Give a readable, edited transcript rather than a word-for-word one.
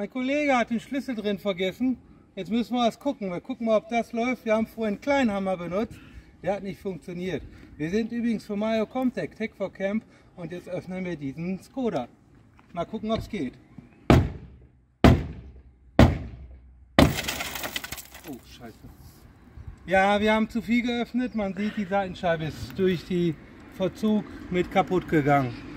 Mein Kollege hat den Schlüssel drin vergessen. Jetzt müssen wir was gucken. Wir gucken mal, ob das läuft. Wir haben vorhin einen Kleinhammer benutzt. Der hat nicht funktioniert. Wir sind übrigens für MaJoCompTec, Tech4Camp, und jetzt öffnen wir diesen Skoda. Mal gucken, ob es geht. Oh, Scheiße. Ja, wir haben zu viel geöffnet. Man sieht, die Seitenscheibe ist durch den Verzug mit kaputt gegangen.